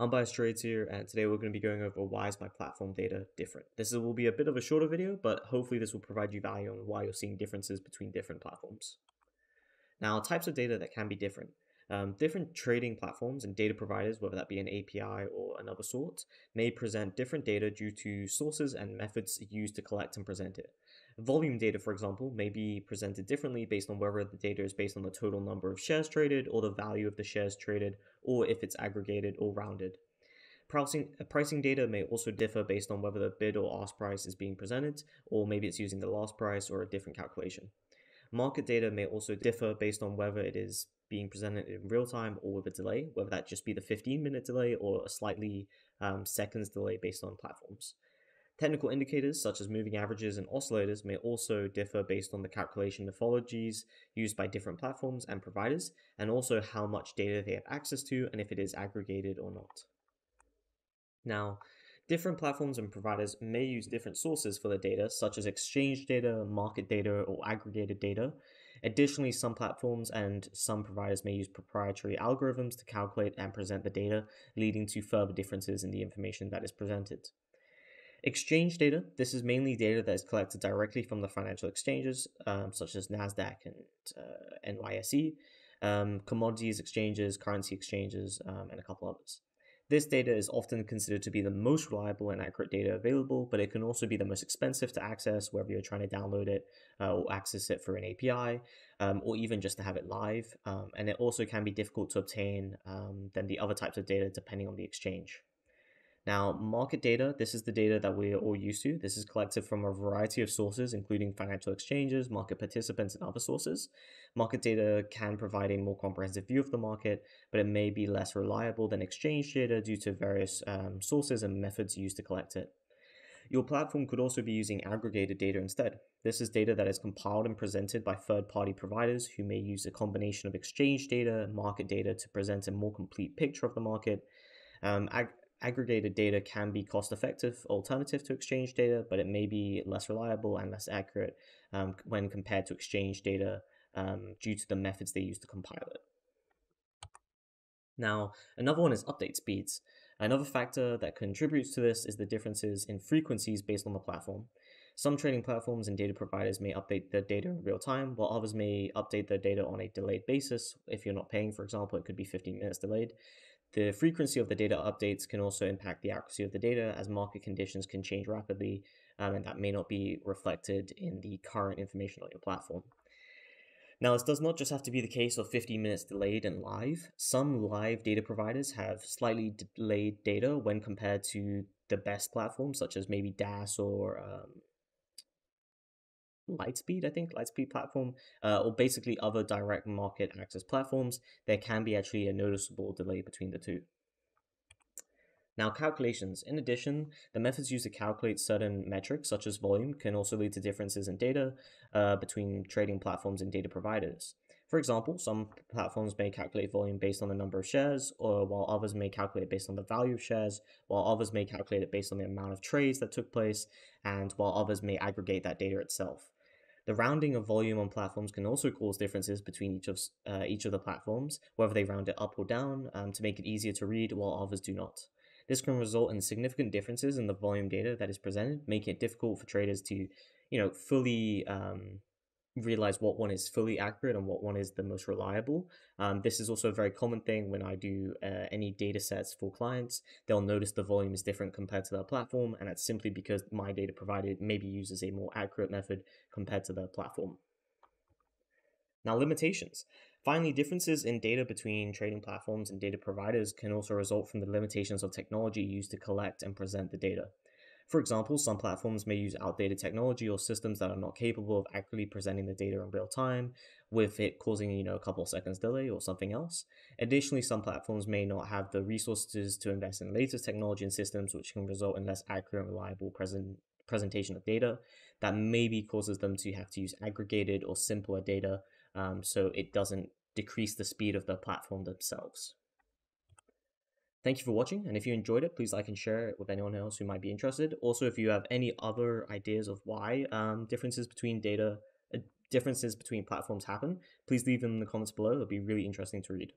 Unbiased Trades here, and today we're going to be going over why is my platform data different. This will be a bit of a shorter video, but hopefully this will provide you value on why you're seeing differences between different platforms. Now, types of data that can be different. Different trading platforms and data providers, whether that be an API or another sort, may present different data due to sources and methods used to collect and present it. Volume data, for example, may be presented differently based on whether the data is based on the total number of shares traded or the value of the shares traded, or if it's aggregated or rounded. Pricing data may also differ based on whether the bid or ask price is being presented, or maybe it's using the last price or a different calculation. Market data may also differ based on whether it is being presented in real time or with a delay, whether that just be the 15-minute delay or a slightly seconds delay based on platforms. Technical indicators such as moving averages and oscillators may also differ based on the calculation methodologies used by different platforms and providers, and also how much data they have access to and if it is aggregated or not. Now, different platforms and providers may use different sources for the data, such as exchange data, market data, or aggregated data. Additionally, some platforms and some providers may use proprietary algorithms to calculate and present the data, leading to further differences in the information that is presented. Exchange data. This is mainly data that is collected directly from the financial exchanges, such as NASDAQ and NYSE, commodities exchanges, currency exchanges, and a couple others. This data is often considered to be the most reliable and accurate data available, but it can also be the most expensive to access, whether you're trying to download it or access it through an API, or even just to have it live. And it also can be difficult to obtain than the other types of data, depending on the exchange. Now, market data, this is the data that we're all used to. This is collected from a variety of sources, including financial exchanges, market participants, and other sources. Market data can provide a more comprehensive view of the market, but it may be less reliable than exchange data due to various sources and methods used to collect it. Your platform could also be using aggregated data instead. This is data that is compiled and presented by third-party providers who may use a combination of exchange data and market data to present a more complete picture of the market. Aggregated data can be cost-effective alternative to exchange data, but it may be less reliable and less accurate when compared to exchange data due to the methods they use to compile it. Now, another one is update speeds. Another factor that contributes to this is the differences in frequencies based on the platform. Some trading platforms and data providers may update their data in real time, while others may update their data on a delayed basis. If you're not paying, for example, it could be 15 minutes delayed. The frequency of the data updates can also impact the accuracy of the data, as market conditions can change rapidly, and that may not be reflected in the current information on your platform. Now, this does not just have to be the case of 15 minutes delayed and live. Some live data providers have slightly delayed data when compared to the best platforms, such as maybe DAS or Lightspeed, I think, Lightspeed platform, or basically other direct market access platforms. There can be actually a noticeable delay between the two. Now, calculations. In addition, the methods used to calculate certain metrics, such as volume, can also lead to differences in data between trading platforms and data providers. For example, some platforms may calculate volume based on the number of shares, or while others may calculate based on the value of shares, while others may calculate it based on the amount of trades that took place, and while others may aggregate that data itself. The rounding of volume on platforms can also cause differences between each of the platforms, whether they round it up or down to make it easier to read, while others do not. This can result in significant differences in the volume data that is presented, making it difficult for traders to, fully realize what one is fully accurate and what one is the most reliable. This is also a very common thing when I do any data sets for clients. They'll notice the volume is different compared to their platform, and that's simply because my data provided maybe uses a more accurate method compared to their platform. Now, limitations. Finally, differences in data between trading platforms and data providers can also result from the limitations of technology used to collect and present the data. For example, some platforms may use outdated technology or systems that are not capable of accurately presenting the data in real time, with it causing, a couple of seconds delay or something else. Additionally, some platforms may not have the resources to invest in the latest technology and systems, which can result in less accurate and reliable presentation of data that maybe causes them to have to use aggregated or simpler data, so it doesn't decrease the speed of the platform themselves. Thank you for watching, and if you enjoyed it, please like and share it with anyone else who might be interested. Also, if you have any other ideas of why differences between platforms happen, please leave them in the comments below. It'll be really interesting to read.